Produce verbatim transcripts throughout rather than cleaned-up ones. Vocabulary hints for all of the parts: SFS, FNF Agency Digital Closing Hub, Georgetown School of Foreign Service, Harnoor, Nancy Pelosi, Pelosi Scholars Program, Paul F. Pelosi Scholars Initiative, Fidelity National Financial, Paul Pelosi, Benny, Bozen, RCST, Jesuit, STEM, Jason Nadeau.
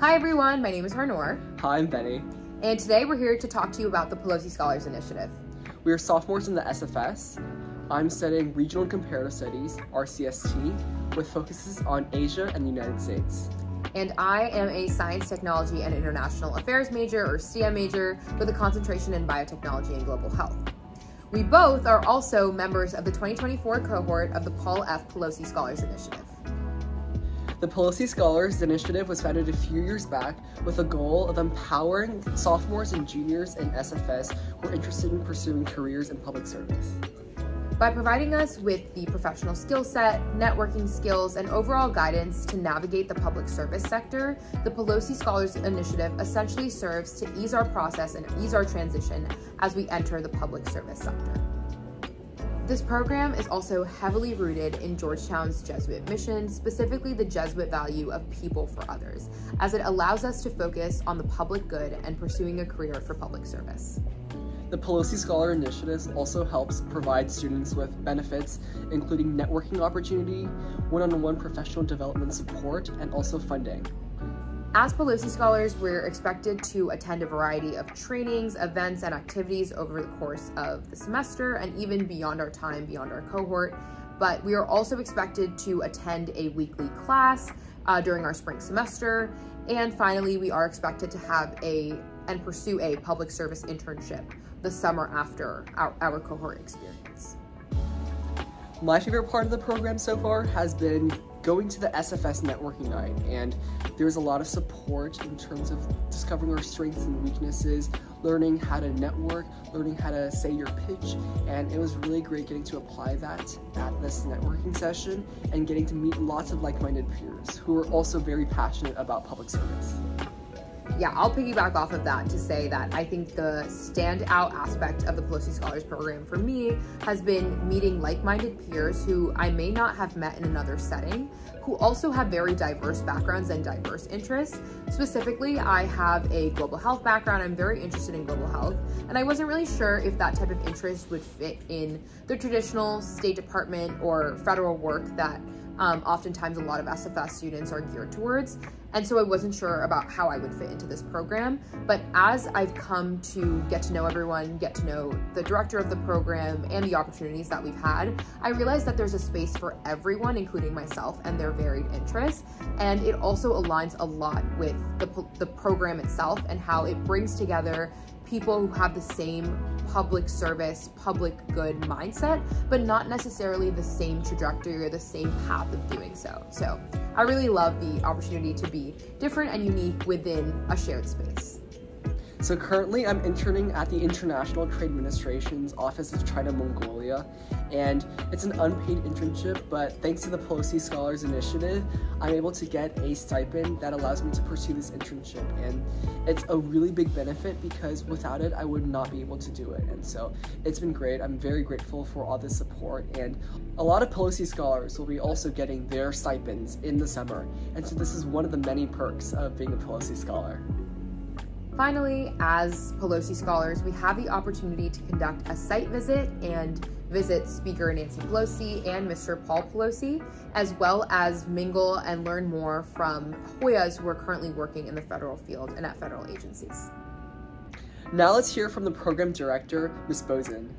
Hi everyone, my name is Harnoor. Hi, I'm Benny. And today we're here to talk to you about the Pelosi Scholars Initiative. We are sophomores in the S F S. I'm studying Regional and Comparative Studies, R C S T, with focuses on Asia and the United States. And I am a Science, Technology, and International Affairs major, or STEM major, with a concentration in Biotechnology and Global Health. We both are also members of the twenty twenty-four cohort of the Paul F. Pelosi Scholars Initiative. The Pelosi Scholars Initiative was founded a few years back with the goal of empowering sophomores and juniors in S F S who are interested in pursuing careers in public service. By providing us with the professional skill set, networking skills, and overall guidance to navigate the public service sector, the Pelosi Scholars Initiative essentially serves to ease our process and ease our transition as we enter the public service sector. This program is also heavily rooted in Georgetown's Jesuit mission, specifically the Jesuit value of people for others, as it allows us to focus on the public good and pursuing a career for public service. The Pelosi Scholar Initiative also helps provide students with benefits, including networking opportunity, one-on-one professional development support, and also funding. As Pelosi Scholars, we're expected to attend a variety of trainings, events, and activities over the course of the semester and even beyond our time, beyond our cohort. But we are also expected to attend a weekly class uh, during our spring semester. And finally, we are expected to have a and pursue a public service internship the summer after our, our cohort experience. My favorite part of the program so far has been going to the S F S networking night, and there's a lot of support in terms of discovering our strengths and weaknesses, learning how to network, learning how to say your pitch, and it was really great getting to apply that at this networking session and getting to meet lots of like-minded peers who are also very passionate about public service. Yeah, I'll piggyback off of that to say that I think the standout aspect of the Pelosi Scholars program for me has been meeting like-minded peers who I may not have met in another setting, who also have very diverse backgrounds and diverse interests. Specifically, I have a global health background. I'm very interested in global health, and I wasn't really sure if that type of interest would fit in the traditional State Department or federal work that Um, oftentimes a lot of S F S students are geared towards, and so I wasn't sure about how I would fit into this program. But as I've come to get to know everyone, get to know the director of the program and the opportunities that we've had, I realized that there's a space for everyone, including myself and their varied interests, and it also aligns a lot with the, the program itself and how it brings together people who have the same public service, public good mindset, but not necessarily the same trajectory or the same path of doing so. So I really love the opportunity to be different and unique within a shared space. So currently I'm interning at the International Trade Administration's Office of China Mongolia, and it's an unpaid internship, but thanks to the Pelosi Scholars Initiative, I'm able to get a stipend that allows me to pursue this internship, and it's a really big benefit because without it, I would not be able to do it, and so it's been great. I'm very grateful for all this support, and a lot of Pelosi Scholars will be also getting their stipends in the summer, and so this is one of the many perks of being a Pelosi Scholar. Finally, as Pelosi Scholars, we have the opportunity to conduct a site visit and visit Speaker Nancy Pelosi and Mister Paul Pelosi, as well as mingle and learn more from Hoyas who are currently working in the federal field and at federal agencies. Now let's hear from the program director, Miz Bozen.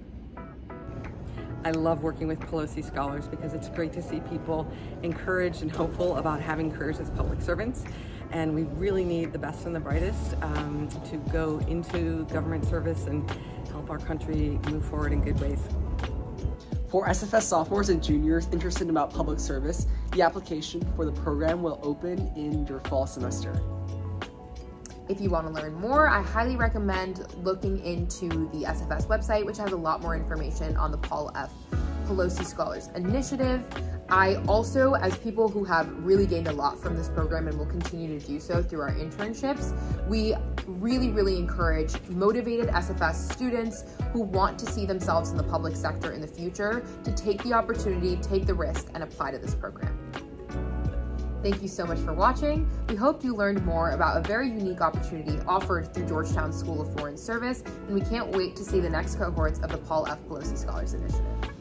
I love working with Pelosi Scholars because it's great to see people encouraged and hopeful about having careers as public servants. And we really need the best and the brightest um, to go into government service and help our country move forward in good ways. For S F S sophomores and juniors interested about public service, the application for the program will open in your fall semester. If you want to learn more, I highly recommend looking into the S F S website, which has a lot more information on the Paul F. Pelosi Scholars Initiative. I also, as people who have really gained a lot from this program and will continue to do so through our internships, we really, really encourage motivated S F S students who want to see themselves in the public sector in the future to take the opportunity, take the risk, and apply to this program. Thank you so much for watching. We hope you learned more about a very unique opportunity offered through Georgetown School of Foreign Service, and we can't wait to see the next cohorts of the Paul F. Pelosi Scholars Initiative.